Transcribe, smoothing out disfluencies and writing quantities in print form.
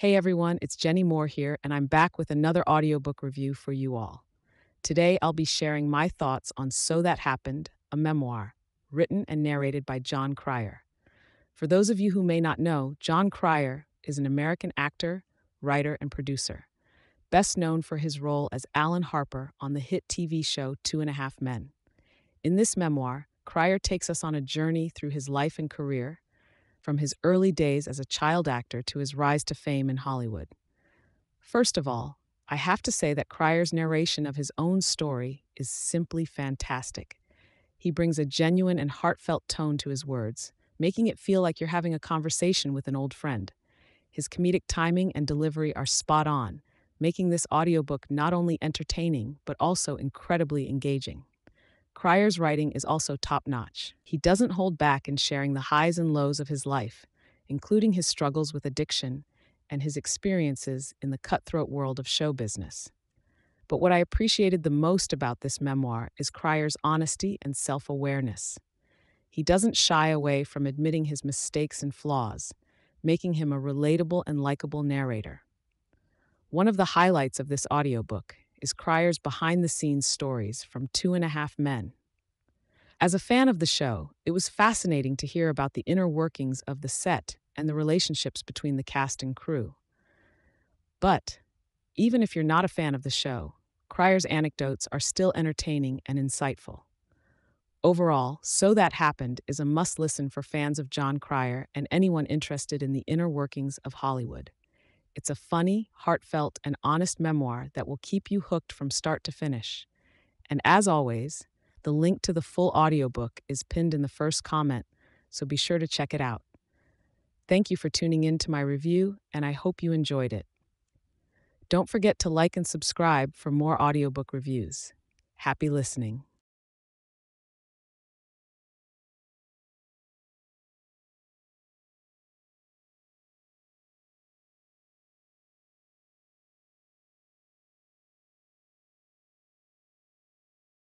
Hey everyone, it's Jenny Moore here, and I'm back with another audiobook review for you all. Today I'll be sharing my thoughts on So That Happened, a memoir, written and narrated by Jon Cryer. For those of you who may not know, Jon Cryer is an American actor, writer, and producer, best known for his role as Alan Harper on the hit TV show 2.5 Men. In this memoir, Cryer takes us on a journey through his life and career, from his early days as a child actor to his rise to fame in Hollywood. First of all, I have to say that Cryer's narration of his own story is simply fantastic. He brings a genuine and heartfelt tone to his words, making it feel like you're having a conversation with an old friend. His comedic timing and delivery are spot on, making this audiobook not only entertaining, but also incredibly engaging. Cryer's writing is also top-notch. He doesn't hold back in sharing the highs and lows of his life, including his struggles with addiction and his experiences in the cutthroat world of show business. But what I appreciated the most about this memoir is Cryer's honesty and self-awareness. He doesn't shy away from admitting his mistakes and flaws, making him a relatable and likable narrator. One of the highlights of this audiobook is Cryer's behind-the-scenes stories from 2.5 Men. As a fan of the show, it was fascinating to hear about the inner workings of the set and the relationships between the cast and crew. But even if you're not a fan of the show, Cryer's anecdotes are still entertaining and insightful. Overall, So That Happened is a must-listen for fans of Jon Cryer and anyone interested in the inner workings of Hollywood. It's a funny, heartfelt, and honest memoir that will keep you hooked from start to finish. And as always, the link to the full audiobook is pinned in the first comment, so be sure to check it out. Thank you for tuning in to my review, and I hope you enjoyed it. Don't forget to like and subscribe for more audiobook reviews. Happy listening.